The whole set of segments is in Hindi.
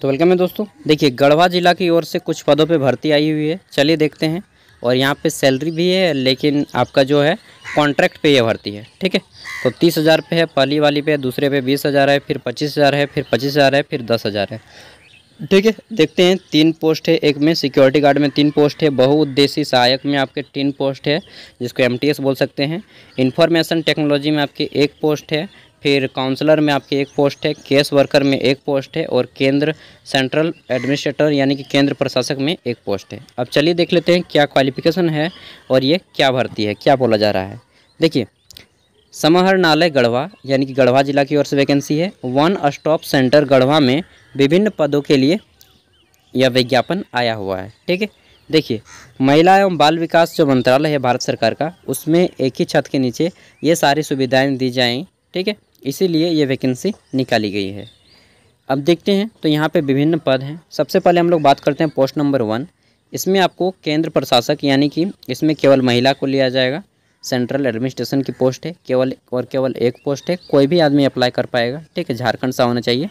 तो वेलकम है दोस्तों। देखिए गढ़वा ज़िला की ओर से कुछ पदों पे भर्ती आई हुई है, चलिए देखते हैं। और यहाँ पे सैलरी भी है, लेकिन आपका जो है कॉन्ट्रैक्ट पे ये भर्ती है, ठीक है। तो 30,000 पे है पहली वाली पे, दूसरे पे 20,000 है, फिर 25,000 है, फिर 25,000 है, फिर 10,000 है, ठीक है। देखते हैं, 3 पोस्ट है, एक में सिक्योरिटी गार्ड में 3 पोस्ट है, बहुउद्देशीय सहायक में आपके 3 पोस्ट है जिसको MTS बोल सकते हैं, इंफॉर्मेशन टेक्नोलॉजी में आपकी 1 पोस्ट है, फिर काउंसलर में आपकी 1 पोस्ट है, केस वर्कर में 1 पोस्ट है, और केंद्र सेंट्रल एडमिनिस्ट्रेटर यानी कि केंद्र प्रशासक में 1 पोस्ट है। अब चलिए देख लेते हैं क्या क्वालिफिकेशन है और ये क्या भर्ती है, क्या बोला जा रहा है। देखिए, समाहरणालय गढ़वा यानी कि गढ़वा जिला की ओर से वैकेंसी है। वन स्टॉप सेंटर गढ़वा में विभिन्न पदों के लिए यह विज्ञापन आया हुआ है, ठीक है। देखिए, महिला एवं बाल विकास जो मंत्रालय है भारत सरकार का, उसमें एक ही छत के नीचे ये सारी सुविधाएँ दी जाएँ, ठीक है, इसीलिए ये वैकेंसी निकाली गई है। अब देखते हैं, तो यहाँ पे विभिन्न पद हैं। सबसे पहले हम लोग बात करते हैं पोस्ट नंबर 1, इसमें आपको केंद्र प्रशासक यानी कि इसमें केवल महिला को लिया जाएगा। सेंट्रल एडमिनिस्ट्रेशन की पोस्ट है, केवल और केवल 1 पोस्ट है, कोई भी आदमी अप्लाई कर पाएगा, ठीक है, झारखंड से होना चाहिए।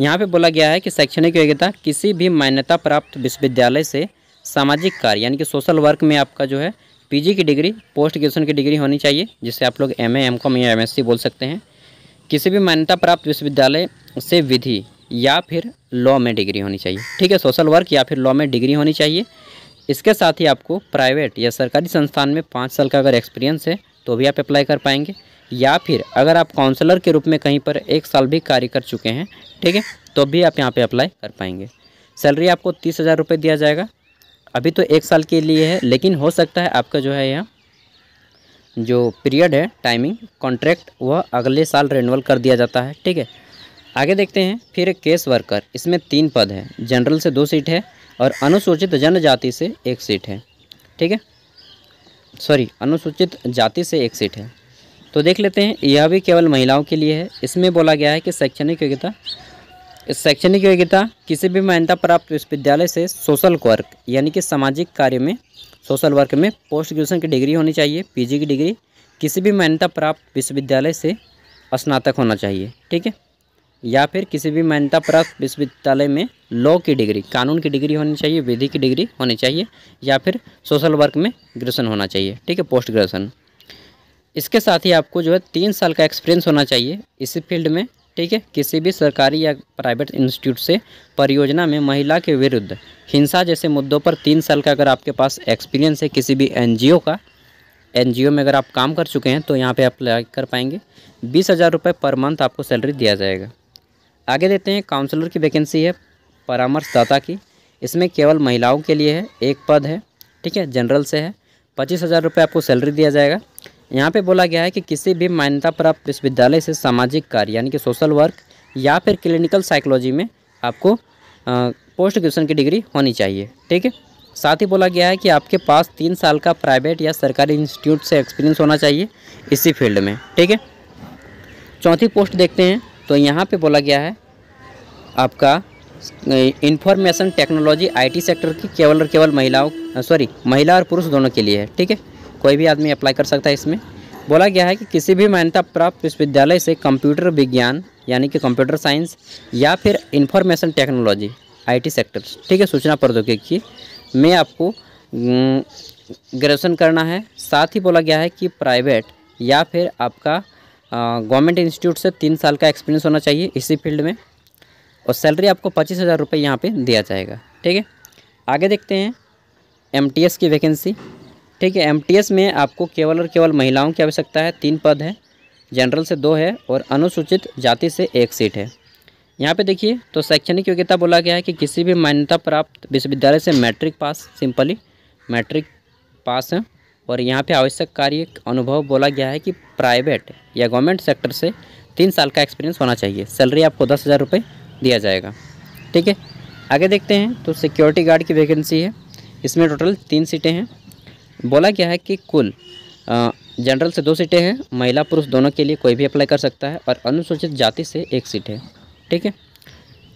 यहाँ पर बोला गया है कि शैक्षणिक योग्यता, किसी भी मान्यता प्राप्त विश्वविद्यालय से सामाजिक कार्य यानी कि सोशल वर्क में आपका जो है PG की डिग्री, पोस्ट ग्रेजुएशन की डिग्री होनी चाहिए, जिसे आप लोग MA, MCOM या MSc बोल सकते हैं। किसी भी मान्यता प्राप्त विश्वविद्यालय से विधि या फिर लॉ में डिग्री होनी चाहिए, ठीक है, सोशल वर्क या फिर लॉ में डिग्री होनी चाहिए। इसके साथ ही आपको प्राइवेट या सरकारी संस्थान में 5 साल का अगर एक्सपीरियंस है तो भी आप अप्लाई कर पाएंगे, या फिर अगर आप काउंसलर के रूप में कहीं पर 1 साल भी कार्य कर चुके हैं, ठीक है, तो भी आप यहाँ पर अप्लाई कर पाएंगे। सैलरी आपको 30,000 रुपये दिया जाएगा, अभी तो 1 साल के लिए है, लेकिन हो सकता है आपका जो है यह जो पीरियड है, टाइमिंग कॉन्ट्रैक्ट, वह अगले साल रिन्यूअल कर दिया जाता है, ठीक है। आगे देखते हैं, फिर केस वर्कर, इसमें 3 पद हैं, जनरल से 2 सीट है और अनुसूचित जनजाति से 1 सीट है, ठीक है, सॉरी अनुसूचित जाति से 1 सीट है। तो देख लेते हैं, यह भी केवल महिलाओं के लिए है। इसमें बोला गया है कि शैक्षणिक योग्यता, शैक्षणिक योग्यता किसी भी मान्यता प्राप्त विश्वविद्यालय से सोशल वर्क यानी कि सामाजिक कार्य में, सोशल वर्क में पोस्ट ग्रेजुएशन की डिग्री होनी चाहिए, PG की डिग्री, किसी भी मान्यता प्राप्त विश्वविद्यालय से स्नातक होना चाहिए, ठीक है, या फिर किसी भी मान्यता प्राप्त विश्वविद्यालय में लॉ की डिग्री, कानून की डिग्री होनी चाहिए, विधि की डिग्री होनी चाहिए, या फिर सोशल वर्क में ग्रेजुएशन होना चाहिए, ठीक है, पोस्ट ग्रेजुएशन। इसके साथ ही आपको जो है 3 साल का एक्सपीरियंस होना चाहिए इसी फील्ड में, ठीक है। किसी भी सरकारी या प्राइवेट इंस्टीट्यूट से परियोजना में महिला के विरुद्ध हिंसा जैसे मुद्दों पर 3 साल का अगर आपके पास एक्सपीरियंस है, किसी भी NGO का, NGO में अगर आप काम कर चुके हैं तो यहाँ पे अप्लाई कर पाएंगे। 20,000 रुपये पर मंथ आपको सैलरी दिया जाएगा। आगे देते हैं, काउंसलर की वैकेंसी है परामर्शदाता की, इसमें केवल महिलाओं के लिए है, 1 पद है, ठीक है, जनरल से है, 25,000 रुपये आपको सैलरी दिया जाएगा। यहाँ पे बोला गया है कि किसी भी मान्यता प्राप्त विश्वविद्यालय से सामाजिक कार्य यानी कि सोशल वर्क या फिर क्लिनिकल साइकोलॉजी में आपको पोस्ट ग्रेजुएशन की डिग्री होनी चाहिए, ठीक है। साथ ही बोला गया है कि आपके पास 3 साल का प्राइवेट या सरकारी इंस्टीट्यूट से एक्सपीरियंस होना चाहिए इसी फील्ड में, ठीक है। चौथी पोस्ट देखते हैं, तो यहाँ पर बोला गया है आपका इंफॉर्मेशन टेक्नोलॉजी IT सेक्टर की, केवल और केवल महिला और पुरुष दोनों के लिए है, ठीक है, कोई भी आदमी अप्लाई कर सकता है। इसमें बोला गया है कि किसी भी मान्यता प्राप्त विश्वविद्यालय से कंप्यूटर विज्ञान यानी कि कंप्यूटर साइंस या फिर इंफॉर्मेशन टेक्नोलॉजी IT सेक्टर, ठीक है, सूचना प्रौद्योगिकी में आपको ग्रेजुएशन करना है। साथ ही बोला गया है कि प्राइवेट या फिर आपका गवर्नमेंट इंस्टीट्यूट से 3 साल का एक्सपीरियंस होना चाहिए इसी फील्ड में, और सैलरी आपको 25,000 रुपये यहाँ पर दिया जाएगा, ठीक है। आगे देखते हैं MTS की वैकेंसी, ठीक है। MTS में आपको केवल और केवल महिलाओं की आवश्यकता है, 3 पद है, जनरल से 2 है और अनुसूचित जाति से 1 सीट है। यहाँ पे देखिए, तो शैक्षणिक योग्यता बोला गया है कि किसी भी मान्यता प्राप्त विश्वविद्यालय से matric pass, simply matric pass है, और यहाँ पे आवश्यक कार्य अनुभव बोला गया है कि प्राइवेट या गवर्नमेंट सेक्टर से 3 साल का एक्सपीरियंस होना चाहिए। सैलरी आपको 10,000 रुपये दिया जाएगा, ठीक है। आगे देखते हैं, तो सिक्योरिटी गार्ड की वैकेंसी है, इसमें टोटल 3 सीटें हैं। बोला गया है कि कुल जनरल से 2 सीटें हैं, महिला पुरुष दोनों के लिए कोई भी अप्लाई कर सकता है, और अनुसूचित जाति से 1 सीट है, ठीक है।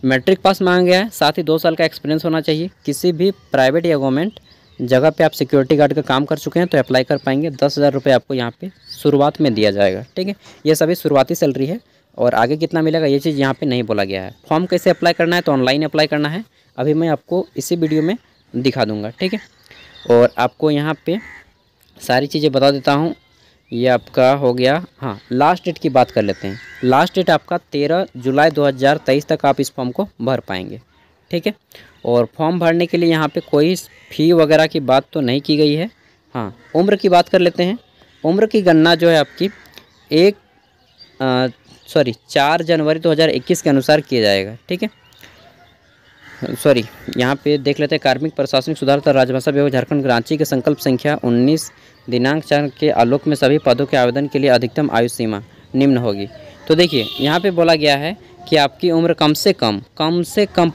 मैट्रिक पास मांगा गया है, साथ ही 2 साल का एक्सपीरियंस होना चाहिए। किसी भी प्राइवेट या गवर्नमेंट जगह पे आप सिक्योरिटी गार्ड का काम कर चुके हैं तो अप्लाई कर पाएंगे। 10,000 रुपये आपको यहाँ पे शुरुआत में दिया जाएगा, ठीक है, ये सभी शुरुआती सैलरी है। और आगे कितना मिलेगा ये चीज़ यहाँ पे नहीं बोला गया है। फॉर्म कैसे अप्लाई करना है तो ऑनलाइन अप्लाई करना है, अभी मैं आपको इसी वीडियो में दिखा दूँगा, ठीक है। और आपको यहाँ पे सारी चीज़ें बता देता हूँ। ये आपका हो गया, हाँ लास्ट डेट की बात कर लेते हैं। लास्ट डेट आपका 13 जुलाई 2023 तक आप इस फॉर्म को भर पाएंगे, ठीक है। और फॉर्म भरने के लिए यहाँ पे कोई फ़ी वगैरह की बात तो नहीं की गई है। हाँ उम्र की बात कर लेते हैं। उम्र की गणना जो है आपकी 4 जनवरी 2021 के अनुसार किया जाएगा, ठीक है। यहाँ पे देख लेते हैं, कार्मिक प्रशासनिक सुधार तथा राजभाषा विभाग झारखंड रांची के संकल्प संख्या 19 दिनांक 4 के आलोक में सभी पदों के आवेदन के लिए अधिकतम आयु सीमा निम्न होगी। तो देखिए यहाँ पे बोला गया है कि आपकी उम्र कम से कम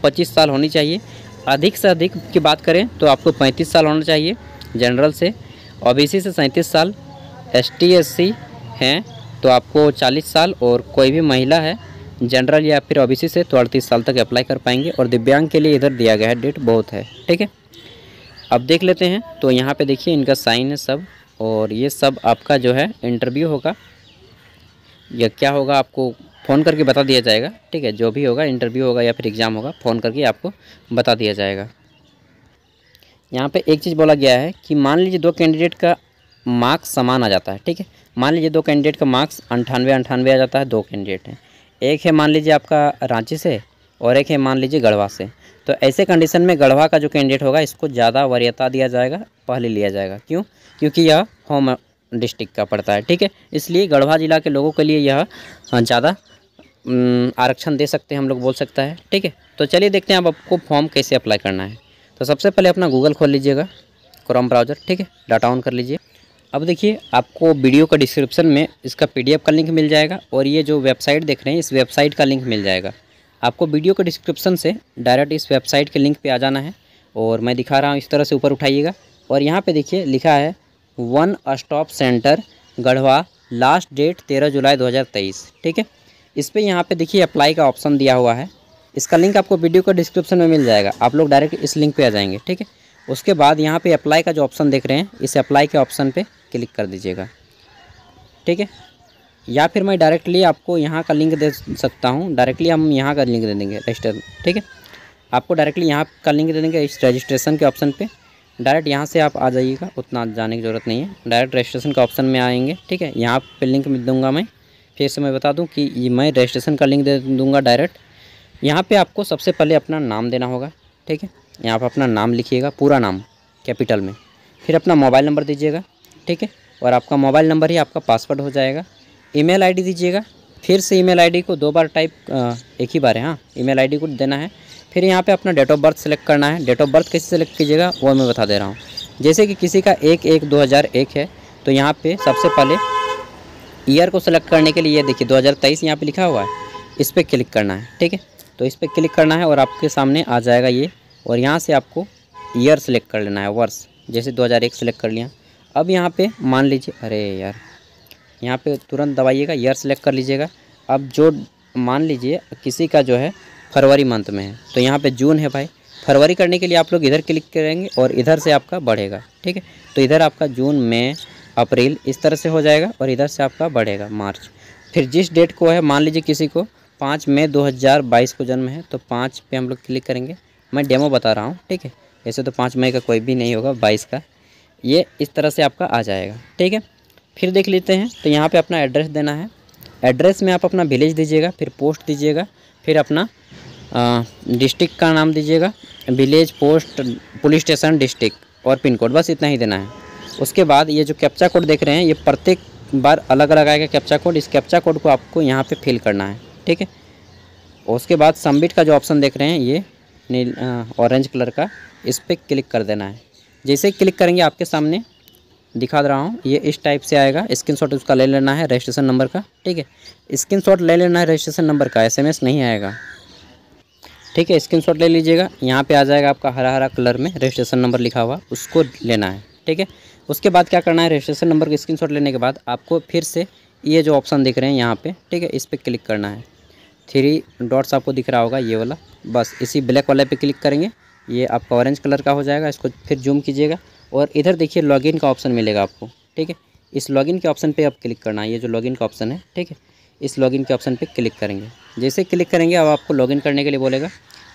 25 साल होनी चाहिए। अधिक से अधिक की बात करें तो आपको 35 साल होना चाहिए जनरल से। ओबीसी से 37 साल, ST SC हैं तो आपको 40 साल, और कोई भी महिला है जनरल या फिर ओबीसी से तो 38 साल तक अप्लाई कर पाएंगे। और दिव्यांग के लिए इधर दिया गया है डेट बहुत है, ठीक है। अब देख लेते हैं, तो यहाँ पे देखिए इनका साइन है सब, और ये सब आपका जो है इंटरव्यू होगा या क्या होगा आपको फ़ोन करके बता दिया जाएगा, ठीक है। जो भी होगा इंटरव्यू होगा या फिर एग्ज़ाम होगा, फ़ोन करके आपको बता दिया जाएगा। यहाँ पर एक चीज़ बोला गया है कि मान लीजिए दो कैंडिडेट का मार्क्स समान आ जाता है, ठीक है। मान लीजिए दो कैंडिडेट का मार्क्स 98 आ जाता है, दो कैंडिडेट हैं, एक है मान लीजिए आपका रांची से और एक है मान लीजिए गढ़वा से। तो ऐसे कंडीशन में गढ़वा का जो कैंडिडेट होगा इसको ज़्यादा वरीयता दिया जाएगा, पहले लिया जाएगा। क्यों? क्योंकि यह होम डिस्ट्रिक्ट का पड़ता है, ठीक है। इसलिए गढ़वा ज़िला के लोगों के लिए यह ज़्यादा आरक्षण दे सकते हैं हम लोग, बोल सकता है, ठीक है। तो चलिए देखते हैं अब आपको फॉर्म कैसे अप्लाई करना है। तो सबसे पहले अपना गूगल खोल लीजिएगा, क्रोम ब्राउज़र, ठीक है, डाटा ऑन कर लीजिए। अब देखिए आपको वीडियो का डिस्क्रिप्शन में इसका PDF का लिंक मिल जाएगा, और ये जो वेबसाइट देख रहे हैं इस वेबसाइट का लिंक मिल जाएगा आपको। वीडियो के डिस्क्रिप्शन से डायरेक्ट इस वेबसाइट के लिंक पे आ जाना है, और मैं दिखा रहा हूँ इस तरह से ऊपर उठाइएगा, और यहाँ पे देखिए लिखा है one stop centre Garhwa, last date 13 जुलाई 2023, ठीक है। इस पर यहाँ पर देखिए अप्लाई का ऑप्शन दिया हुआ है, इसका लिंक आपको वीडियो का डिस्क्रिप्शन में मिल जाएगा, आप लोग डायरेक्ट इस लिंक पर आ जाएंगे, ठीक है। उसके बाद यहाँ पे अप्लाई का जो ऑप्शन देख रहे हैं इस अप्लाई के ऑप्शन पे क्लिक कर दीजिएगा, ठीक है। या फिर मैं डायरेक्टली आपको यहाँ का लिंक दे सकता हूँ, डायरेक्टली हम यहाँ का लिंक दे देंगे रजिस्टर, ठीक है। आपको डायरेक्टली यहाँ का लिंक दे देंगे इस रजिस्ट्रेशन के ऑप्शन पे, डायरेक्ट यहाँ से आप आ जाइएगा, उतना जाने की ज़रूरत नहीं है, डायरेक्ट रजिस्ट्रेशन के ऑप्शन में आएंगे, ठीक है। यहाँ पर लिंक मिल दूँगा मैं, फिर से मैं बता दूँ कि मैं रजिस्ट्रेशन का लिंक दे दूँगा डायरेक्ट। यहाँ पर आपको सबसे पहले अपना नाम देना होगा, ठीक है। यहाँ पर अपना नाम लिखिएगा, पूरा नाम कैपिटल में, फिर अपना मोबाइल नंबर दीजिएगा, ठीक है। और आपका मोबाइल नंबर ही आपका पासवर्ड हो जाएगा। ईमेल आईडी दीजिएगा, फिर से ईमेल आईडी को दो बार एक ही बार है, हाँ ईमेल आईडी को देना है। फिर यहाँ पे अपना डेट ऑफ बर्थ सेलेक्ट करना है। डेट ऑफ बर्थ कैसे सेलेक्ट कीजिएगा वो मैं बता दे रहा हूँ। जैसे कि किसी का 1/1/2001 है, तो यहाँ पर सबसे पहले ईयर को सेलेक्ट करने के लिए देखिए 2023 यहाँ पर लिखा हुआ है, इस पर क्लिक करना है, ठीक है। तो इस पर क्लिक करना है और आपके सामने आ जाएगा ये, और यहाँ से आपको ईयर सेलेक्ट कर लेना है, वर्ष, जैसे 2001 सेलेक्ट कर लिया। अब यहाँ पे मान लीजिए, अरे यार यहाँ पे तुरंत दबाइएगा, ईयर सेलेक्ट कर लीजिएगा। अब जो मान लीजिए किसी का जो है फरवरी मंथ में है, तो यहाँ पे जून है भाई, फरवरी करने के लिए आप लोग इधर क्लिक करेंगे और इधर से आपका बढ़ेगा, ठीक है। तो इधर आपका जून, मई, अप्रैल इस तरह से हो जाएगा, और इधर से आपका बढ़ेगा मार्च। फिर जिस डेट को है, मान लीजिए किसी को 5 मई 2022 को जन्म है, तो 5 पे हम लोग क्लिक करेंगे, मैं डेमो बता रहा हूँ, ठीक है। ऐसे तो 5 मई का कोई भी नहीं होगा, 22 का, ये इस तरह से आपका आ जाएगा, ठीक है। फिर देख लेते हैं, तो यहाँ पे अपना एड्रेस देना है। एड्रेस में आप अपना विलेज दीजिएगा, फिर पोस्ट दीजिएगा, फिर अपना डिस्ट्रिक्ट का नाम दीजिएगा, village, post, police station, district और पिन कोड, बस इतना ही देना है। उसके बाद ये जो कैप्चा कोड देख रहे हैं, ये प्रत्येक बार अलग अलग आएगा कैप्चा कोड, इस कैप्चा कोड को आपको यहाँ पर फिल करना है, ठीक है। उसके बाद सबमिट का जो ऑप्शन देख रहे हैं ये नील ऑरेंज कलर का, इस पर क्लिक कर देना है। जैसे क्लिक करेंगे आपके सामने दिखा रहा हूँ, ये इस टाइप से आएगा, स्क्रीनशॉट उसका ले लेना है, रजिस्ट्रेशन नंबर का, ठीक है। स्क्रीनशॉट ले लेना है रजिस्ट्रेशन नंबर का, SMS नहीं आएगा, ठीक है। स्क्रीनशॉट ले लीजिएगा, यहाँ पे आ जाएगा आपका हरा हरा कलर में रजिस्ट्रेशन नंबर लिखा हुआ, उसको लेना है, ठीक है। उसके बाद क्या करना है, रजिस्ट्रेशन नंबर का स्क्रीनशॉट लेने के बाद आपको फिर से ये जो ऑप्शन दिख रहे हैं यहाँ पर, ठीक है, इस पर क्लिक करना है। 3 डॉट्स आपको दिख रहा होगा, ये वाला, बस इसी ब्लैक वाले पे क्लिक करेंगे, ये आपका ऑरेंज कलर का हो जाएगा। इसको फिर जूम कीजिएगा, और इधर देखिए लॉगिन का ऑप्शन मिलेगा आपको, ठीक है। इस लॉगिन के ऑप्शन पे आप क्लिक करना है, ये जो लॉगिन का ऑप्शन है, ठीक है। इस लॉगिन के ऑप्शन पे क्लिक करेंगे। जैसे क्लिक करेंगे अब आपको लॉगिन करने के लिए बोलेगा।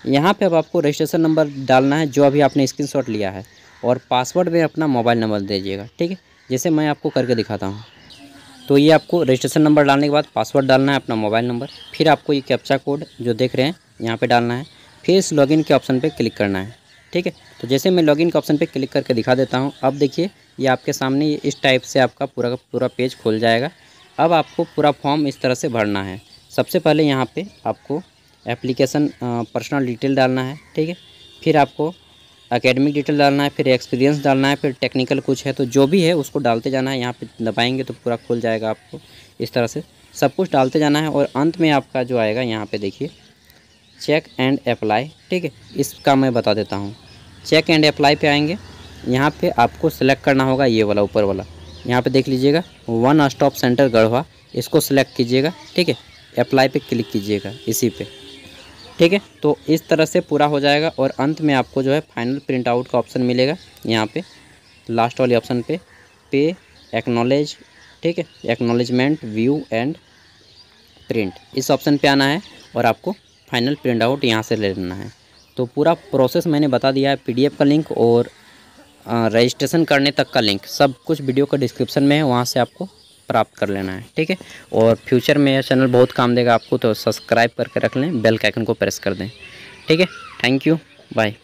यहाँ पे अब आपको रजिस्ट्रेशन नंबर डालना है जो अभी आपने स्क्रीनशॉट लिया है, और पासवर्ड में अपना मोबाइल नंबर दीजिएगा, ठीक है। जैसे मैं आपको करके दिखाता हूँ। तो ये आपको रजिस्ट्रेशन नंबर डालने के बाद पासवर्ड डालना है, अपना मोबाइल नंबर, फिर आपको ये कैप्चा कोड जो देख रहे हैं यहाँ पर डालना है, फिर इस लॉगिन के ऑप्शन पर क्लिक करना है, ठीक है। तो जैसे मैं लॉगिन के ऑप्शन पे क्लिक करके दिखा देता हूँ। अब देखिए ये आपके सामने इस टाइप से आपका पूरा का पूरा पेज खुल जाएगा। अब आपको पूरा फॉर्म इस तरह से भरना है। सबसे पहले यहाँ पे आपको एप्लीकेशन पर्सनल डिटेल डालना है, ठीक है। फिर आपको एकेडमिक डिटेल डालना है, फिर एक्सपीरियंस डालना है, फिर टेक्निकल कुछ है तो जो भी है उसको डालते जाना है। यहाँ पर दबाएँगे तो पूरा खुल जाएगा, आपको इस तरह से सब कुछ डालते जाना है। और अंत में आपका जो आएगा यहाँ पर देखिए चेक एंड अप्लाई, ठीक है। इसका मैं बता देता हूँ। चेक एंड अप्लाई पे आएंगे, यहाँ पे आपको सिलेक्ट करना होगा ये वाला ऊपर वाला, यहाँ पे देख लीजिएगा वन स्टॉप सेंटर गढ़वा, इसको सिलेक्ट कीजिएगा, ठीक है। अप्लाई पे क्लिक कीजिएगा इसी पे, ठीक है। तो इस तरह से पूरा हो जाएगा। और अंत में आपको जो है फाइनल प्रिंट आउट का ऑप्शन मिलेगा, यहाँ पे लास्ट वाले ऑप्शन पे एक्नॉलेज, ठीक है, एक्नॉलेजमेंट व्यू एंड प्रिंट, इस ऑप्शन पर आना है और आपको फाइनल प्रिंट आउट यहाँ से ले लेना है। तो पूरा प्रोसेस मैंने बता दिया है, पीडीएफ का लिंक और रजिस्ट्रेशन करने तक का लिंक सब कुछ वीडियो का डिस्क्रिप्शन में है, वहाँ से आपको प्राप्त कर लेना है, ठीक है। और फ्यूचर में यह चैनल बहुत काम देगा आपको, तो सब्सक्राइब करके रख लें, बेल का आइकन को प्रेस कर दें, ठीक है। Thank you, bye.